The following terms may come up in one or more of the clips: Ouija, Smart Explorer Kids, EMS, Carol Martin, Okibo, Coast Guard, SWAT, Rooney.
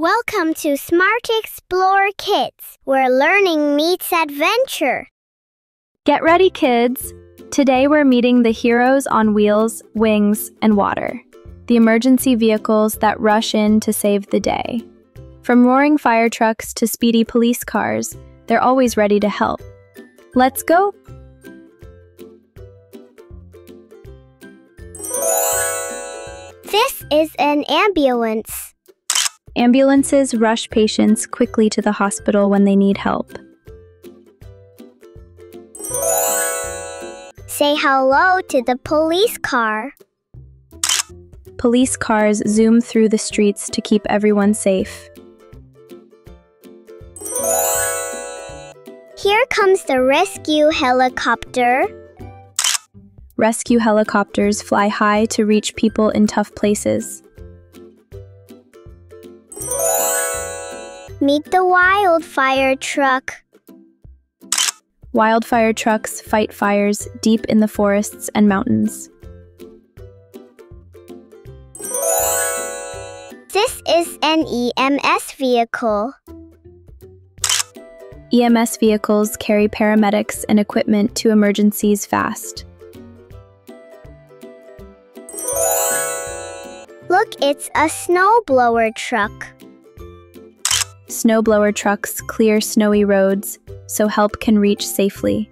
Welcome to Smart Explorer Kids, where learning meets adventure. Get ready, kids! Today we're meeting the heroes on wheels, wings, and water, the emergency vehicles that rush in to save the day. From roaring fire trucks to speedy police cars, they're always ready to help. Let's go! This is an ambulance. Ambulances rush patients quickly to the hospital when they need help. Say hello to the police car. Police cars zoom through the streets to keep everyone safe. Here comes the rescue helicopter. Rescue helicopters fly high to reach people in tough places. Meet the wildfire truck. Wildfire trucks fight fires deep in the forests and mountains. This is an EMS vehicle. EMS vehicles carry paramedics and equipment to emergencies fast. Look, it's a snowblower truck. Snowblower trucks clear snowy roads so help can reach safely.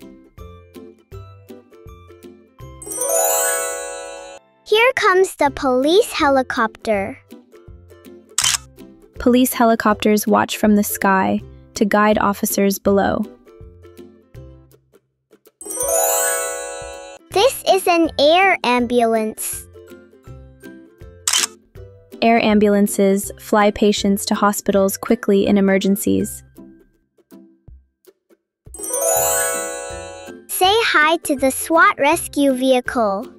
Here comes the police helicopter. Police helicopters watch from the sky to guide officers below. This is an air ambulance. Air ambulances fly patients to hospitals quickly in emergencies. Say hi to the SWAT rescue vehicle.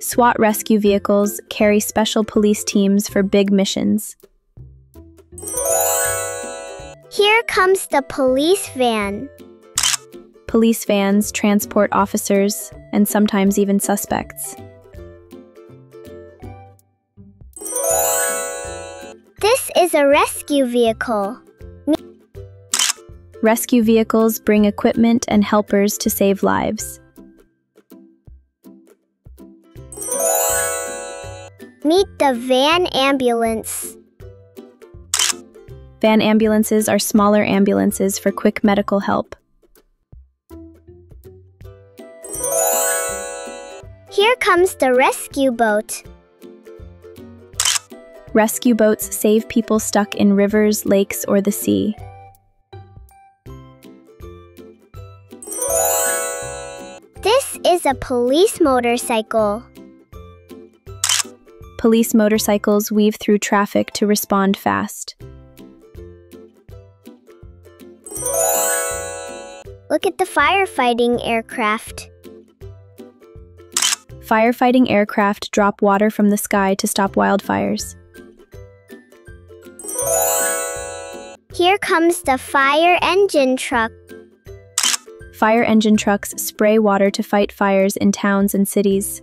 SWAT rescue vehicles carry special police teams for big missions. Here comes the police van. Police vans transport officers and sometimes even suspects. This is a rescue vehicle. Rescue vehicles bring equipment and helpers to save lives. Meet the van ambulance. Van ambulances are smaller ambulances for quick medical help. Here comes the rescue boat. Rescue boats save people stuck in rivers, lakes, or the sea. This is a police motorcycle. Police motorcycles weave through traffic to respond fast. Look at the firefighting aircraft. Firefighting aircraft drop water from the sky to stop wildfires. Here comes the fire engine truck. Fire engine trucks spray water to fight fires in towns and cities.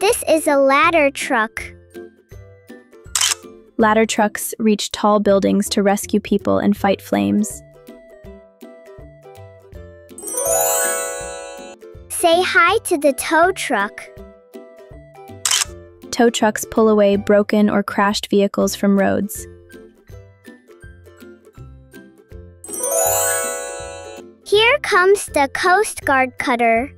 This is a ladder truck. Ladder trucks reach tall buildings to rescue people and fight flames. Say hi to the tow truck. Tow trucks pull away broken or crashed vehicles from roads. Here comes the Coast Guard cutter.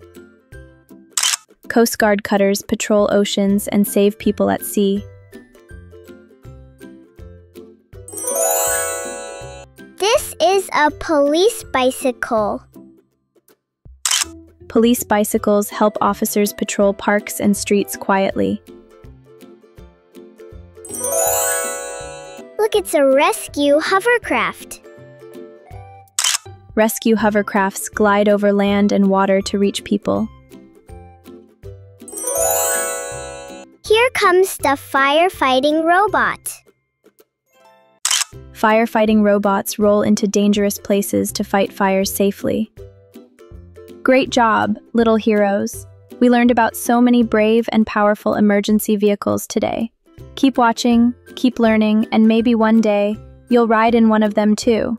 Coast Guard cutters patrol oceans and save people at sea. This is a police bicycle. Police bicycles help officers patrol parks and streets quietly. Look, it's a rescue hovercraft. Rescue hovercrafts glide over land and water to reach people. Here comes the firefighting robot. Firefighting robots roll into dangerous places to fight fires safely. Great job, little heroes. We learned about so many brave and powerful emergency vehicles today. Keep watching, keep learning, and maybe one day, you'll ride in one of them too.